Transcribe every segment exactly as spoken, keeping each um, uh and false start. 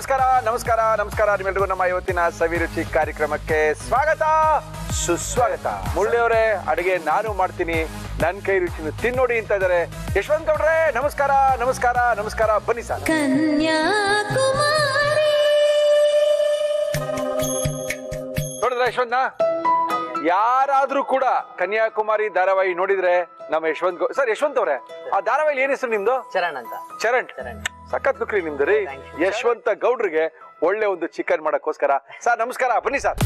ನಮಸ್ಕಾರ ನಮಸ್ಕಾರ ನಮಸ್ಕಾರ ನಿಮ್ಮೆಲ್ಲರಿಗೂ ನಮ್ಮ ಇವತ್ತಿನ ಸವಿರುಚಿ ಕಾರ್ಯಕ್ರಮಕ್ಕೆ ಸ್ವಾಗತ ಸುಸ್ವಾಗತ. ಮುಳ್ಳೆಯವರೇ ಅಡಿಗೆ ನಾನು ಮಾಡ್ತೀನಿ, ನನ್ನ ಕೈ ರುಚಿನ ತಿನ್ನೋಡಿ ಅಂತ ಇದ್ದಾರೆ. ಯಶವಂತ್ ಗೌಡ್ರೇ ನಮಸ್ಕಾರ ನಮಸ್ಕಾರ ನಮಸ್ಕಾರ. ಬನ್ನಿ ಸರ್, ಕನ್ಯಾಕುಮಾರಿ ನೋಡಿದ್ರೆ ಯಶವಂತ, ಯಾರಾದ್ರೂ ಕೂಡ ಕನ್ಯಾಕುಮಾರಿ ಧಾರಾವಾಹಿ ನೋಡಿದ್ರೆ ನಮ್ಮ ಯಶವಂತ್ ಗೌಡ ಸರ್. ಯಶವಂತ್ ಅವರೇ, ಆ ಧಾರಾವಾಹಿ ಏನ್ ಹೆಸರು ನಿಮ್ದು? ಚರಣ್ ಅಂತ. ಚರಣ್ ಚರಣ್ ಸಖತ್ ಲುಕ್ರಿ ನಿಮ್ದು ರೀ. ಯಶವಂತ ಗೌಡ್ರಿಗೆ ಒಳ್ಳೆ ಒಂದು ಚಿಕನ್ ಮಾಡಕ್ಕೋಸ್ಕರ ಸರ್ ನಮಸ್ಕಾರ. ಬನ್ನಿ ಸರ್,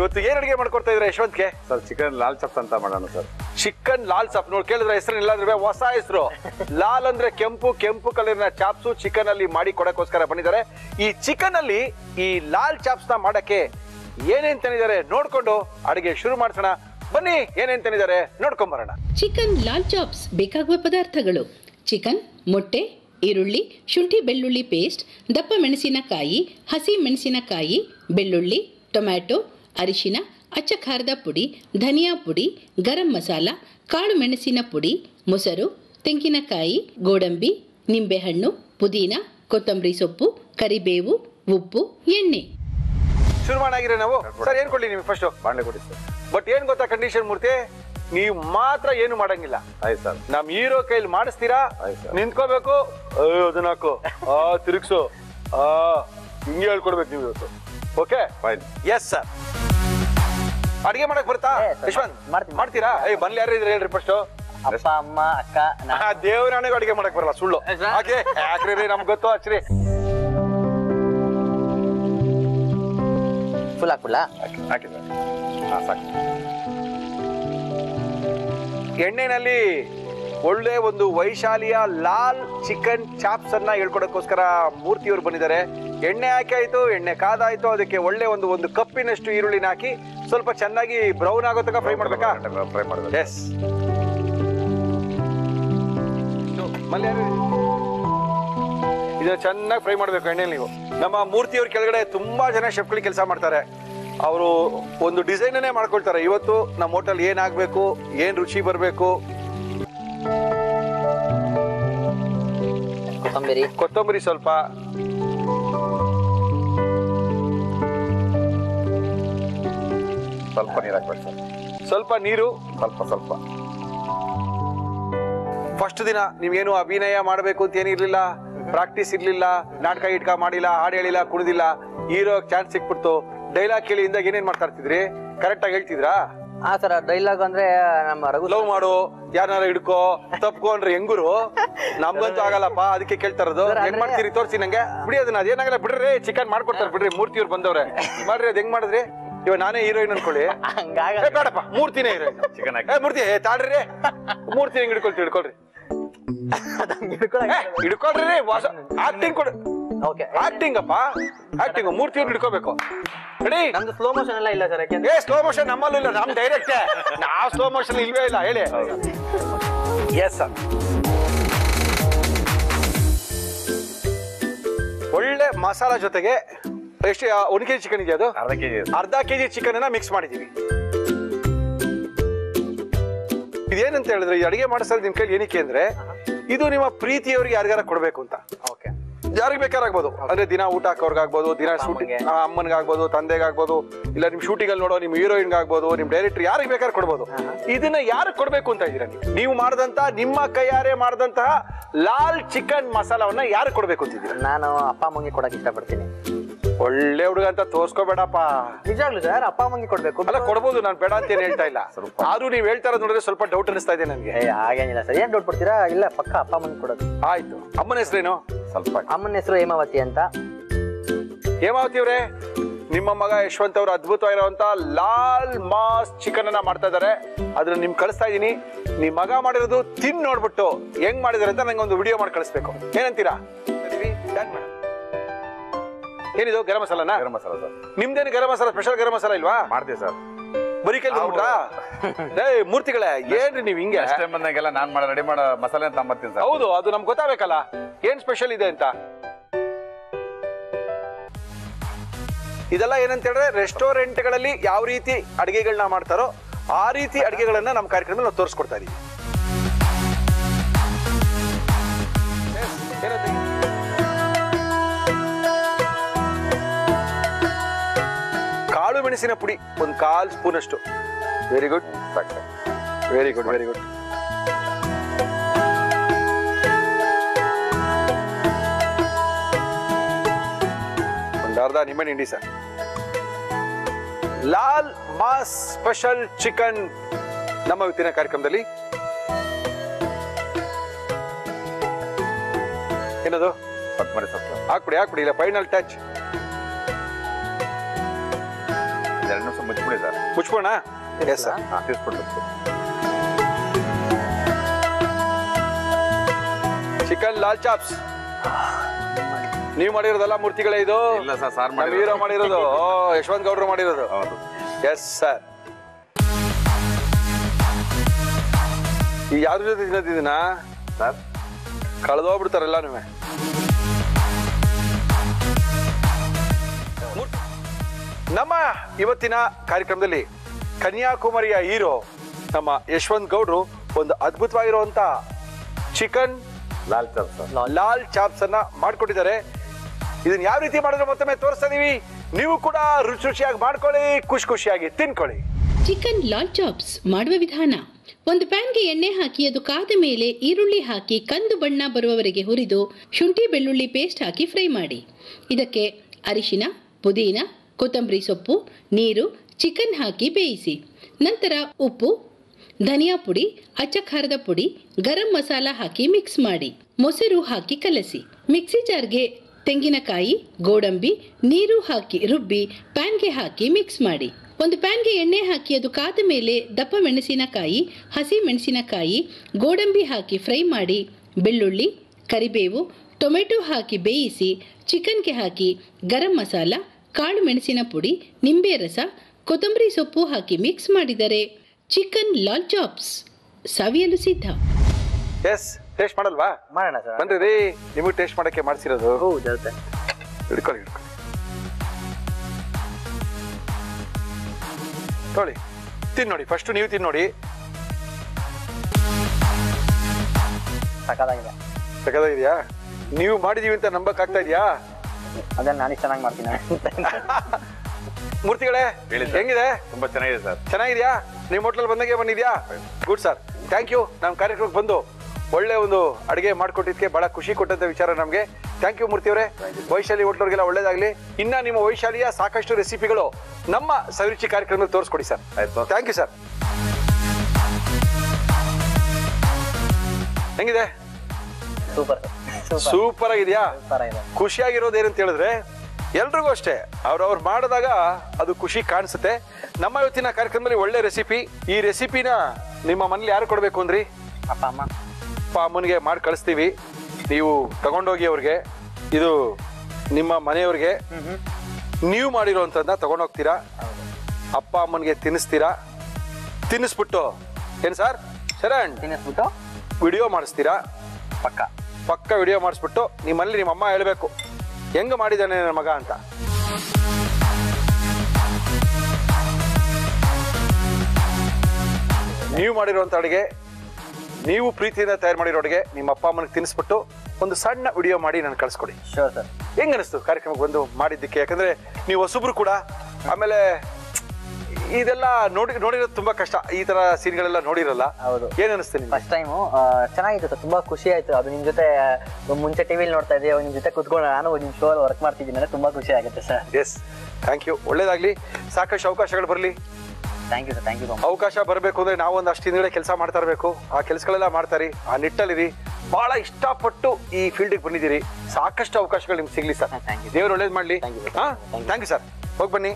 ಇವತ್ತು ಏನ್ ಅಡಿಗೆ ಮಾಡ್ಕೊಡ್ತಾ ಇದ್ರೆ ಯಶವಂತ್ಗೆ? ಸರ್ ಚಿಕನ್ ಲಾಲ್ ಸಾಪ್ ಅಂತ ಮಾಡೋಣ ಸರ್. ಚಿಕನ್ ಲಾಲ್ ಸಾಪ್ ನೋಡಿ ಕೇಳಿದ್ರೆ ಹೆಸರು ಇಲ್ಲಾಂದ್ರೆ ಹೊಸ ಹೆಸರು. ಲಾಲ್ ಅಂದ್ರೆ ಕೆಂಪು, ಕೆಂಪು ಕಲರ್ನ ಚಾಪ್ಸು ಚಿಕನ್ ಅಲ್ಲಿ ಮಾಡಿ ಕೊಡಕ್ಕೋಸ್ಕರ ಬಂದಿದ್ದಾರೆ. ಈ ಚಿಕನ್ ಅಲ್ಲಿ ಈ ಲಾಲ್ ಚಾಪ್ಸ್ ನ ಮಾಡಕ್ಕೆ ಏನೇನ್ ತಂದಿದ್ದಾರೆ ನೋಡ್ಕೊಂಡು ಅಡಿಗೆ ಶುರು ಮಾಡ್ಸೋಣ. ಬನ್ನಿ ಏನೇನ್ ತಂದಿದ್ದಾರೆ ನೋಡ್ಕೊಂಡ್ ಬರೋಣ. ಚಿಕನ್ ಲಾಲ್ ಚಾಪ್ಸ್ ಬೇಕಾಗುವ ಪದಾರ್ಥಗಳು: ಚಿಕನ್, ಮೊಟ್ಟೆ, ಈರುಳ್ಳಿ, ಶುಂಠಿ ಬೆಳ್ಳುಳ್ಳಿ ಪೇಸ್ಟ್, ದಪ್ಪ ಮೆಣಸಿನಕಾಯಿ, ಹಸಿ ಮೆಣಸಿನಕಾಯಿ, ಬೆಳ್ಳುಳ್ಳಿ, ಟೊಮ್ಯಾಟೊ, ಅರಿಶಿನ, ಅಚ್ಚ ಖಾರದ ಪುಡಿ, ಧನಿಯಾ ಪುಡಿ, ಗರಂ ಮಸಾಲ, ಕಾಳು ಮೆಣಸಿನ ಪುಡಿ, ಮೊಸರು, ತೆಂಗಿನಕಾಯಿ, ಗೋಡಂಬಿ, ನಿಂಬೆಹಣ್ಣು, ಪುದೀನ, ಕೊತ್ತಂಬರಿ ಸೊಪ್ಪು, ಕರಿಬೇವು, ಉಪ್ಪು, ಎಣ್ಣೆ. ಶುರು ಮಾಡಿದ್ರೆ ನಾವು ಸರ್ ಏನು ಕೊಡ್ಲಿ ನಿಮಗೆ? ಫಸ್ಟ್ ಬಾಣಲೆ ಕೊಡಿ ಸರ್. ಬಟ್ ಏನು ಗೊತ್ತಾ ಕಂಡೀಷನ್ ಮೂರ್ತಿ, ನೀವು ಮಾತ್ರ ಏನು ಮಾಡಂಗಿಲ್ಲ ಆಯ್ತು ಸರ್. ನಮ್ಮ ಹೀರೋ ಕೈಲಿ ಮಾಡಿಸ್ತೀರಾ, ನಿಂತ್ಕೋಬೇಕು, ಅದನ್ನಕು ತಿರುಗಿಸು ಹಿಂಗೆ ಹೇಳ್ಕೊಡ್ಬೇಕು ನೀವು ಇವತ್ತು. Okay fine. Yes sir. ಅಡಿಗೆ ಮಾಡಕ್ ಬರ್ತಾ ಯಶವಂತ್? ಮಾಡ್ತೀರಾ? ಏ ಬಂದ್ಲಿ ಯಾರು ಇದ್ರೆ ಹೇಳ್ರಿ ಫಸ್ಟ್. ಅಪ್ಪ, ಅಮ್ಮ, ಅಕ್ಕ, ದೇವರಾಣೆಗೂ ಅಡಿಗೆ ಮಾಡಕ್ ಬರಲ್ಲ, ಸುಳ್ಳು. ಯಾಕ್ರಿ ನಮ್ಗೆ ಗೊತ್ತು. ಆಚ್ರಿ ಫುಲ್ ಹಾಕುಲ್ಲ? ಹಾಕಿ ಸರ್. ಹಾಂ ಸಾಕು. ಎಣ್ಣೆನಲ್ಲಿ ಒಳ್ಳೆ ಒಂದು ವೈಶಾಲಿಯ ಲಾಲ್ ಚಿಕನ್ ಚಾಪ್ಸ್ ಅನ್ನ ಹೇಳ್ಕೊಡಕ್ಕೋಸ್ಕರ ಮೂರ್ತಿಯವರು ಬಂದಿದ್ದಾರೆ. ಎಣ್ಣೆ ಹಾಕಿ ಆಯ್ತು, ಎಣ್ಣೆ ಕಾದಾಯ್ತು. ಅದಕ್ಕೆ ಒಳ್ಳೆ ಒಂದು ಒಂದು ಕಪ್ಪಿನಷ್ಟು ಈರುಳ್ಳಿನ ಹಾಕಿ ಸ್ವಲ್ಪ ಚೆನ್ನಾಗಿ ಬ್ರೌನ್ ಆಗೋ ತನಕ ಫ್ರೈ ಮಾಡ್ಬೇಕಾ? ಫ್ರೈ ಮಾಡ್ಬೇಕು. ಎಸ್. ಇದು ಚೆನ್ನಾಗಿ ಫ್ರೈ ಮಾಡ್ಬೇಕು ಎಣ್ಣೆಲಿ. ನೀವು ನಮ್ಮ ಮೂರ್ತಿಯವ್ರ ಕೆಳಗಡೆ ತುಂಬಾ ಜನ ಶೆಫ್ಗಳಿಗೆ ಕೆಲಸ ಮಾಡ್ತಾರೆ. ಅವರು ಒಂದು ಡಿಸೈನನ್ನೇ ಮಾಡ್ಕೊಳ್ತಾರೆ. ಇವತ್ತು ನಮ್ಮ ಹೋಟೆಲ್ ಏನಾಗಬೇಕು, ಏನ್ ರುಚಿ ಬರಬೇಕು. ಕೊತ್ತಂಬರಿ ಕೊತ್ತಂಬರಿ ಸ್ವಲ್ಪ, ಸ್ವಲ್ಪ ನೀರು ಹಾಕ್ಬೇಕು ಸರ್. ಸ್ವಲ್ಪ ನೀರು, ಸ್ವಲ್ಪ ಸ್ವಲ್ಪ. ಫಸ್ಟ್ ದಿನ ನಿಮ್ಗೇನು ಅಭಿನಯ ಮಾಡಬೇಕು ಅಂತ ಏನಿರ್ಲಿಲ್ಲ, ಪ್ರಾಕ್ಟೀಸ್ ಇರ್ಲಿಲ್ಲ, ನಾಟಕ ಇಟ್ಕ ಮಾಡಿಲ್ಲ, ಹಾಡು ಹೇಳಿಲ್ಲ, ಕುಡಿದಿಲ್ಲ. ಹೀರೋ ಚಾನ್ಸ್ ಸಿಕ್ಬಿಡ್ತು. ಡೈಲಾಗ್ ಕೇಳಿ ಇಂದಾಗ ಏನೇನ್ ಮಾಡ್ತಾ ಇರ್ತಿದ್ರಿ? ಕರೆಕ್ಟ್ ಆಗಿ ಹೇಳ್ತಿದ್ರಾ? ಆ ಸರ್ ಡೈಲಾಗ್ ಅಂದ್ರೆ ನಮ್ಮ ರಘು ಲವ್ ಮಾಡು, ಯಾರನ್ನಾರು ಹಿಡ್ಕೋ, ತಪ್ಕೊಂಡ್ರೆ ಹೆಂಗುರು. ನಮ್ಗಂತೂ ಆಗಲ್ಲಪ್ಪ, ಅದಕ್ಕೆ ಕೇಳ್ತಾ ಇರೋದು. ಹೆಂಗ್ ಮಾಡ್ತೀರಿ ತೋರಿಸಿ ನಂಗೆ. ಬಿಡಿ ಅದನ್ನ, ಅದೇನಾಗಲ್ಲ ಬಿಡ್ರಿ, ಚಿಕನ್ ಮಾಡ್ಕೊಡ್ತಾರೆ ಬಿಡ್ರಿ. ಮೂರ್ತಿಯವ್ರು ಬಂದವ್ರೆ, ಮಾಡ್ರಿ. ಅದ್ ಹೆಂಗ್ ಮಾಡಿದ್ರಿ? ಇವಾಗ ನಾನೇ ಹೀರೋಯಿನ್ ಅನ್ಕೊಳ್ಳಿ. ಬೇಡಪ್ಪ, ಮೂರ್ತಿನೇ ಹೀರೋಯಿನ್. ಚಿಕನ್ ಮೂರ್ತಿ ತಾಡ್ರಿ, ಮೂರ್ತಿ ಹೆಂಗ್ ಹಿಡ್ಕೊಳ್ತೀವಿ? ಹಿಡ್ಕೊಳ್ರಿ, ಹಿಡ್ಕೊಳ್ರಿ. ಆಕ್ಟಿಂಗ್ ಕೊಡ. ಆಕ್ಟಿಂಗ್ ಅಪ್ಪ, ಆಕ್ಟಿಂಗ್. ಮೂರ್ತಿಯವ್ರು ಹಿಡ್ಕೋಬೇಕು. ಸ್ಲೋ ಮೋಷನ್ ಎಲ್ಲ ಇಲ್ಲ ಸರ್. ಏ ಸ್ಲೋ ಮೋಷನ್ ನಮ್ಮಲ್ಲೂ ಇಲ್ಲ, ನಮ್ ಡೈರೆಕ್ಟ್. ನಾವ್ ಸ್ಲೋ ಮೋಷನ್ ಇಲ್ವೇ ಇಲ್ಲ ಹೇಳಿ. Yes sir. ಒಳ್ಳೆ ಮಸಾಲಾ ಜೊತೆಗೆ ಎಷ್ಟು? ಒಂದು ಕೆಜಿ ಚಿಕನ್ ಇದೆಯಾ? ಅದು ಅರ್ಧ ಕೆಜಿ. ಅರ್ಧ ಕೆಜಿ ಚಿಕನ್ ಅನ್ನ ಮಿಕ್ಸ್ ಮಾಡಿದೀವಿ. ಇದೇನಂತ ಹೇಳಿದ್ರೆ, ಈ ಅಡಿಗೆ ಮಾಡಿಸೋದು ನಿಮ್ ಕೈಲಿ ಏನಕ್ಕೆ ಅಂದ್ರೆ, ಇದು ನಿಮ್ಮ ಪ್ರೀತಿಯವ್ರಿಗೆ ಯಾರಿಗಾರ ಕೊಡ್ಬೇಕು ಅಂತ. ಓಕೆ, ಯಾರಿಗೆ ಬೇಕಾರಾಗ್ಬೋದು. ಅಂದ್ರೆ ದಿನ ಊಟ ಹಾಕೋರ್ಗಾಗ್ಬೋದು, ದಿನ ಶೂಟಿಂಗ್ ಅಮ್ಮನ್ಗಾಗ್ಬೋದು, ತಂದೆಗಾಗ್ಬೋದು, ಇಲ್ಲ ನಿಮ್ ಶೂಟಿಂಗ್ ಅಲ್ಲಿ ನೋಡೋ ನಿಮ್ ಹೀರೋಯಿನ್ ಆಗ್ಬೋದು, ನಿಮ್ ಡೈರೆಕ್ಟರ್, ಯಾರಿಗೆ ಬೇಕಾದ್ರೆ ಕೊಡ್ಬೋದು. ಇದನ್ನ ಯಾರು ಕೊಡ್ಬೇಕು ಅಂತ ಇದೀರ ನೀವು? ನೀವು ಮಾಡಿದಂತಹ, ನಿಮ್ಮ ಕೈಯಾರೆ ಮಾಡಿದಂತಹ ಲಾಲ್ ಚಿಕನ್ ಮಸಾಲವನ್ನ ಯಾರು ಕೊಡ್ಬೇಕು ಅಂತ ಇದೀರ? ನಾನು ಅಪ್ಪ ಅಮ್ಮಂಗೆ ಕೊಡಕ್ಕೆ ಇಷ್ಟಪಡ್ತೀನಿ. ಒಳ್ಳೆ ಹುಡುಗ ಅಂತ ತೋರ್ಸ್ಕೋಬೇಡಪ್ಪ. ನಿಜಾಗ್ಲೂ ಸರ್, ಅಪ್ಪ ಅಮ್ಮಂಗೆ ಕೊಡ್ಬೇಕು. ಅಲ್ಲ ಕೊಡ್ಬೋದು, ನಾನು ಬೇಡ ಅಂತ ಏನ್ ಹೇಳ್ತಾ ಇಲ್ಲ. ಆದ್ರೂ ನೀವು ಹೇಳ್ತಾ ಇರೋದು ನೋಡಿದ್ರೆ ಸ್ವಲ್ಪ ಡೌಟ್ ಅನಿಸ್ತಾ ಇದೆ ನನ್ಗೆ. ಹಾಗೇನಿಲ್ಲ ಸರ್. ಏನ್ ಡೌಟ್ ಪಡ್ತೀರಾ? ಇಲ್ಲ, ಪಕ್ಕ ಅಪ್ಪ ಅಮ್ಮಂಗೆ ಕೊಡೋದು. ಆಯ್ತು. ಅಮ್ಮನ ಹೆಸರೇನು? ಸ್ವಲ್ಪ ಅಮ್ಮನ ಹೆಸರು ಹೇಮಾವತಿ ಅಂತ. ಹೇಮಾವತಿ ಅವರೇ, ನಿಮ್ಮ ಮಗ ಯಶವಂತ್ ಅವರು ಅದ್ಭುತವಾಗಿರುವಂತ ಲಾಲ್ ಮಾಸ್ ಚಿಕನ್ ಅನ್ನ ಮಾಡ್ತಾ ಇದಾರೆ. ಅದನ್ನ ನಿಮ್ ಕಳಿಸ್ತಾ ಇದೀನಿ. ನಿಮ್ ಮಗ ಮಾಡಿರೋದು ತಿನ್ ನೋಡ್ಬಿಟ್ಟು ಹೆಂಗ್ ಮಾಡಿದಾರೆ ಅಂತ ನಂಗೆ ಒಂದು ವಿಡಿಯೋ ಮಾಡಿ ಕಳಿಸ್ಬೇಕು. ಏನಂತೀರಾ? ಏನಿದು? ಗರಂ ಮಸಾಲಾ? ಗರಂ ಮಸಾಲಾ ಸರ್. ನಿಮ್ದೇನು ಗರಂ ಮಸಾಲಾ ಸ್ಪೆಷಲ್ ಗರಂ ಮಸಾಲಾ ಇಲ್ವಾ? ಮಾಡ್ತೀವಿ ಸರ್. ಬರೀ ಕೈಲಿ ಊಟ? ಏ ಮೂರ್ತಿಗಳೇ, ಏನ್ರಿ ನೀವು ಹಿಂಗೆ? ಅಷ್ಟೇ ಬಂದಾಗೆಲ್ಲ ನಾನು ಮಾಡೋ ರೆಡಿ ಮಾಡೋ ಮಸಾಲೆ ಅಂತ ಬರ್ತೀನಿ ಸರ್. ಹೌದು, ಅದು ನಮ್ಗೆ ಗೊತ್ತಾಗಬೇಕಲ್ಲ ಏನ್ ಸ್ಪೆಷಲ್ ಇದೆ ಅಂತ. ಇದೆಲ್ಲ ಏನಂತ ಹೇಳಿದ್ರೆ, ರೆಸ್ಟೋರೆಂಟ್ಗಳಲ್ಲಿ ಯಾವ ರೀತಿ ಅಡಿಗೆಗಳನ್ನ ಮಾಡ್ತಾರೋ ಆ ರೀತಿ ಅಡಿಗೆಗಳನ್ನ ನಮ್ಮ ಕಾರ್ಯಕ್ರಮದಲ್ಲಿ ನಾವು ತೋರಿಸ್ಕೊಡ್ತಾ ಇದೀವಿ. ಒಣಮೆಣಸಿನ ಪುಡಿ ಒಂದು ಕಾಲು ಸ್ಪೂನ್ ಅಷ್ಟು. Very good very good very good. ಒಂದು ಅರ್ಧ ನಿಂಬೆಹಣ್ಣು ಹಿಂಡಿ sir. Laal Maas special chicken ನಮ್ಮ ಇವತ್ತಿನ ಕಾರ್ಯಕ್ರಮದಲ್ಲಿ ಏನದು ಪದ್ಮರಿ ಸೊಪ್ಪು ಹಾಕ್ಬಿಡಿ ಹಾಕ್ಬಿಡಿ ಇಲ್ಲ ಫೈನಲ್ ಟಚ್ ಇದೆರಡನ್ನೂ ಸಹ ಮುಚ್ಚಿಬಿಡಿ ಸರ್. ಮುಚ್ಚಿಬೋಣ? Yes sir. ಹಾಂ ತಿರ್ಸ್ಬಿಡಿ. ಚಿಕನ್ ಲಾಲ್ ಚಾಪ್ಸ್ ನೀವು ಮಾಡಿರೋದಲ್ಲ ಮೂರ್ತಿಗಳೇ ಇದು? ಇಲ್ಲ ಸರ್ ಸಾರ್ ಮಾಡಿರೋದು. ವೀರ ಮಾಡಿರೋದು ಯಶವಂತ್ ಗೌಡ್ರು ಮಾಡಿರೋದು. ಹೌದು. Yes sir. ಈ ಯಾವ್ದ್ರ ಜೊತೆ ತಿನ್ನೋದಿದ್ದೀನಾ ಸರ್? ಕಳೆದೋಗ್ಬಿಡ್ತಾರಲ್ಲ ನೀವೇ. ನಮ್ಮ ಇವತ್ತಿನ ಕಾರ್ಯಕ್ರಮದಲ್ಲಿ ಕನ್ಯಾಕುಮಾರಿಯ ಹೀರೋ ನಮ್ಮ ಯಶವಂತ್ ಗೌಡ್ರು ಒಂದು ಅದ್ಭುತವಾಗಿರುವಂತ chicken Lal chops Lal chops ಅನ್ನ ಮಾಡ್ಕೊಟ್ಟಿದ್ದಾರೆ. ಇದನ್ನ ಯಾವ ರೀತಿ ಮಾಡಿದ್ರೆ ಮತ್ತೊಮ್ಮೆ ತೋರಿಸ್ತಾ ಇದೀವಿ. ನೀವು ಕೂಡ ರುಚಿ ರುಚಿಯಾಗಿ ಮಾಡ್ಕೊಳ್ಳಿ, ಖುಷಿ ಖುಷಿಯಾಗಿ ತಿನ್ಕೊಳ್ಳಿ. ಚಿಕನ್ ಲಾಲ್ ಚಾಪ್ಸ್ ಮಾಡುವ ವಿಧಾನ: ಒಂದು ಪ್ಯಾನ್ಗೆ ಎಣ್ಣೆ ಹಾಕಿ ಅದು ಕಾದ ಮೇಲೆ ಈರುಳ್ಳಿ ಹಾಕಿ ಕಂದು ಬಣ್ಣ ಬರುವವರೆಗೆ ಹುರಿದು ಶುಂಠಿ ಬೆಳ್ಳುಳ್ಳಿ ಪೇಸ್ಟ್ ಹಾಕಿ ಫ್ರೈ ಮಾಡಿ. ಇದಕ್ಕೆ ಅರಿಶಿನ, ಪುದೀನ, ಕೊತ್ತಂಬರಿ ಸೊಪ್ಪು, ನೀರು, ಚಿಕನ್ ಹಾಕಿ ಬೇಯಿಸಿ. ನಂತರ ಉಪ್ಪು, ಧನಿಯಾ ಪುಡಿ, ಅಚ್ಚ ಖಾರದ ಪುಡಿ, ಗರಂ ಮಸಾಲ ಹಾಕಿ ಮಿಕ್ಸ್ ಮಾಡಿ. ಮೊಸರು ಹಾಕಿ ಕಲಸಿ. ಮಿಕ್ಸಿ ಜಾರ್ಗೆ ತೆಂಗಿನಕಾಯಿ, ಗೋಡಂಬಿ, ನೀರು ಹಾಕಿ ರುಬ್ಬಿ ಪ್ಯಾನ್ಗೆ ಹಾಕಿ ಮಿಕ್ಸ್ ಮಾಡಿ. ಒಂದು ಪ್ಯಾನ್ಗೆ ಎಣ್ಣೆ ಹಾಕಿ ಅದು ಕಾದ ಮೇಲೆ ದಪ್ಪ ಮೆಣಸಿನಕಾಯಿ, ಹಸಿ ಮೆಣಸಿನಕಾಯಿ, ಗೋಡಂಬಿ ಹಾಕಿ ಫ್ರೈ ಮಾಡಿ. ಬೆಳ್ಳುಳ್ಳಿ, ಕರಿಬೇವು, ಟೊಮೆಟೊ ಹಾಕಿ ಬೇಯಿಸಿ. ಚಿಕನ್ಗೆ ಹಾಕಿ ಗರಂ ಮಸಾಲ, ಕಾಳು ಮೆಣಸಿನ ಪುಡಿ, ನಿಂಬೆ ರಸ, ಕೊತ್ತಂಬರಿ ಸೊಪ್ಪು ಹಾಕಿ ಮಿಕ್ಸ್ ಮಾಡಿದರೆ ಚಿಕನ್ ಲಾಲ್ ಚಾಪ್ಸ್ ಸವಿಯಲು ಸಿದ್ಧ. ಎಸ್ ಟೇಸ್ಟ್ ಮಾಡಲ್ವಾ? ಮಾಡೋಣ ಸರ್. ಬನ್ನಿರಿ, ನಿಮಗೆ ಟೇಸ್ಟ್ ಮಾಡೋಕ್ಕೆ ಮಾಡಿಸಿರೋದು. ಹಿಡ್ಕೊಳ್ಳಿ ಹಿಡ್ಕೊಳ್ಳಿ ತೊಳಿ ತಿನ್ನೋಡಿ. ಫಸ್ಟ್ ನೀವು ತಿನ್ನೋಡಿ. ಸಕ್ಕತ್ತಾಗಿದೆ. ಸಕ್ಕತ್ತಾಗಿದೆಯಾ? ನೀವು ಮಾಡಿದೀವಿ ಅಂತ ನಂಬಕ್ಕಾಗ್ತಾ ಇದೆಯಾ? ಅದನ್ನ ನಾನೇ ಚೆನ್ನಾಗಿ ಮಾಡ್ತೀನಿ. ಮೂರ್ತಿಗಳೇ ಹೆಂಗಿದೆ? ತುಂಬಾ ಚೆನ್ನಾಗಿದೆ ಸರ್. ಚೆನ್ನಾಗಿದ್ಯಾ? ನಿಮ್ಮ ಹೋಟ್ಲಲ್ಲಿ ಬಂದಾಗೆ ಬಂದಿದ್ಯಾ? Good sir, thank you. ನಮ್ಮ ಕಾರ್ಯಕ್ರಮಕ್ಕೆ ಬಂದು ಒಳ್ಳೆ ಒಂದು ಅಡುಗೆ ಮಾಡಿಕೊಟ್ಟಿದ್ದಕ್ಕೆ ಬಹಳ ಖುಷಿ ಕೊಟ್ಟಂತ ವಿಚಾರ ನಮಗೆ. ಥ್ಯಾಂಕ್ ಯು ಮೂರ್ತಿಯವರೇ. ವೈಶಾಲಿ ಹೋಟ್ಲವ್ರಿಗೆಲ್ಲ ಒಳ್ಳೇದಾಗಲಿ. ಇನ್ನ ನಿಮ್ಮ ವೈಶಾಲಿಯ ಸಾಕಷ್ಟು ರೆಸಿಪಿಗಳು ನಮ್ಮ ಸವಿರುಚಿ ಕಾರ್ಯಕ್ರಮದಲ್ಲಿ ತೋರಿಸ್ಕೊಡಿ ಸರ್. Thank you sir. ಹೆಂಗಿದೆ? ಸೂಪರ್ ಸೂಪರ್ ಆಗಿದ್ಯಾ? ಖುಷಿಯಾಗಿರೋದು ಏನಂತ ಹೇಳಿದ್ರೆ ಎಲ್ರಿಗೂ ಅಷ್ಟೇ ಅವ್ರವ್ರು ಮಾಡಿದಾಗ ಅದು ಖುಷಿ ಕಾಣಿಸುತ್ತೆ. ನಮ್ಮ ಇವತ್ತಿನ ಕಾರ್ಯಕ್ರಮದಲ್ಲಿ ಒಳ್ಳೆ ರೆಸಿಪಿ. ಈ ರೆಸಿಪಿನ ನಿಮ್ಮ ಮನೇಲಿ ಯಾರು ಕೊಡಬೇಕು ಅಂದ್ರಿ? ಅಪ್ಪ ಅಮ್ಮ. ಅಪ್ಪ ಅಮ್ಮನಿಗೆ ಮಾಡಿ ಕಳಿಸ್ತೀವಿ. ನೀವು ತಗೊಂಡೋಗಿ ಅವ್ರಿಗೆ, ಇದು ನಿಮ್ಮ ಮನೆಯವ್ರಿಗೆ ನೀವು ಮಾಡಿರೋಂಥದ್ದನ್ನ ತಗೊಂಡೋಗ್ತೀರಾ, ಅಪ್ಪ ಅಮ್ಮನಿಗೆ ತಿನ್ನಿಸ್ತೀರಾ, ತಿನ್ನಿಸ್ಬಿಟ್ಟು ಏನು ಸರ್ ಶರಣ್ ತಿನ್ನಿಸ್ಬಿಟ್ಟು ವಿಡಿಯೋ ಮಾಡಿಸ್ತೀರಾ. ಪಕ್ಕ ಪಕ್ಕ ವಿಡಿಯೋ ಮಾಡಿಸ್ಬಿಟ್ಟು ನಿಮ್ಮಲ್ಲಿ ನಿಮ್ಮಮ್ಮ ಹೇಳಬೇಕು ಹೆಂಗೆ ಮಾಡಿದ್ದಾನೆ ನನ್ನ ಮಗ ಅಂತ. ನೀವು ಮಾಡಿರುವಂಥ ಅಡುಗೆ, ನೀವು ಪ್ರೀತಿಯಿಂದ ತಯಾರು ಮಾಡಿರೋ ಅಡುಗೆ ನಿಮ್ಮ ಅಪ್ಪ ಅಮ್ಮನಿಗೆ ತಿನ್ನಿಸ್ಬಿಟ್ಟು ಒಂದು ಸಣ್ಣ ವಿಡಿಯೋ ಮಾಡಿ ನಾನು ಕಳಿಸ್ಕೊಡಿ. Sure sir. ಹೆಂಗೆ ಅನಿಸ್ತು ಕಾರ್ಯಕ್ರಮಕ್ಕೆ ಬಂದು ಮಾಡಿದ್ದಕ್ಕೆ? ಯಾಕಂದರೆ ನೀವು ಹೊಸಬ್ರು ಕೂಡ, ಆಮೇಲೆ ಇದೆಲ್ಲ ನೋಡಿ ನೋಡಿರೋದು ತುಂಬಾ ಕಷ್ಟ, ಈ ತರ ಸೀನ್ಗಳೆಲ್ಲ ನೋಡಿರಲ್ಲ. ಹೌದು. ಏನ್ ಅನಿಸ್ತೀನಿ? ಫಸ್ಟ್ ಟೈಮು ಚೆನ್ನಾಗಿತ್ತು, ತುಂಬಾ ಖುಷಿ ಆಯ್ತು. ಅದು ನಿಮ್ ಜೊತೆ ಮುಂಚೆ ಟಿವಿಲಿ ನೋಡ್ತಾ ಇದ್ದೀವಿ, ನಿಮ್ ಜೊತೆ ಕುತ್ಕೊಂಡು ನಾನು ನಿಮ್ ಶೋ ಅಲ್ಲಿ ವರ್ಕ್ ಮಾಡ್ತಿದ್ದೀನಿ ಅಂದ್ರೆ ತುಂಬಾ ಖುಷಿ ಆಗುತ್ತೆ ಸರ್. Yes thank you. ಒಳ್ಳೇದಾಗ್ಲಿ, ಸಾಕಷ್ಟು ಅವಕಾಶಗಳು ಬರಲಿ. Thank you sir. Thank you. ಅವಕಾಶ ಬರಬೇಕು ಅಂದ್ರೆ ನಾವು ಒಂದು ಅಷ್ಟು ಹಿಂದ್ಗಡೆ ಕೆಲಸ ಮಾಡ್ತಾ ಇರಬೇಕು. ಆ ಕೆಲಸಗಳೆಲ್ಲ ಮಾಡ್ತಾರಿ, ಆ ನಿಟ್ಟಲ್ಲಿರಿ. ಬಹಳ ಇಷ್ಟಪಟ್ಟು ಈ ಫೀಲ್ಡಿಗೆ ಬಂದಿದ್ದೀರಿ. ಸಾಕಷ್ಟು ಅವಕಾಶಗಳು ನಿಮ್ಗೆ ಸಿಗ್ಲಿ ಸರ್. ದೇವ್ರು ಒಳ್ಳೇದು ಮಾಡಲಿ. Thank you sir. ಹೋಗಿ ಬನ್ನಿ,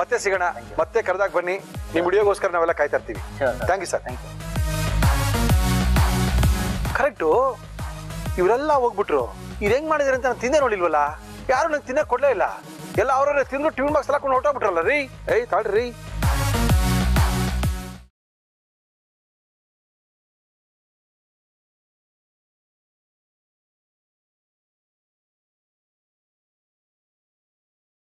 ಮತ್ತೆ ಸಿಗೋಣ. ಮತ್ತೆ ಕರೆದಾಗ ಬನ್ನಿ. ನಿಮ್ಮ ವಿಡಿಯೋಗೋಸ್ಕರ ನಾವೆಲ್ಲ ಕಾಯ್ತಾ ಇರ್ತೀವಿ. Thank you sir. Thank you. Correct, ಇವರೆಲ್ಲ ಹೋಗ್ಬಿಟ್ರು. ಇದು ಹೆಂಗೆ ಮಾಡಿದ್ರೆ ಅಂತ ನಾನು ತಿಂದೇ ನೋಡಿಲ್ವಲ್ಲ. ಯಾರು ನಂಗೆ ತಿನ್ನೋಕೆ ಕೊಡಲೇ ಇಲ್ಲ. ಎಲ್ಲ ಅವರೇ ತಿಂದು ಟಿಫಿನ್ ಬಾಕ್ಸ್ ಎಲ್ಲ ಕೊಂಡು ಹೊರಟೋಗ್ಬಿಟ್ರಲ್ಲ ರೀ. ಏಯ್ ತಾಳ್ರಿ.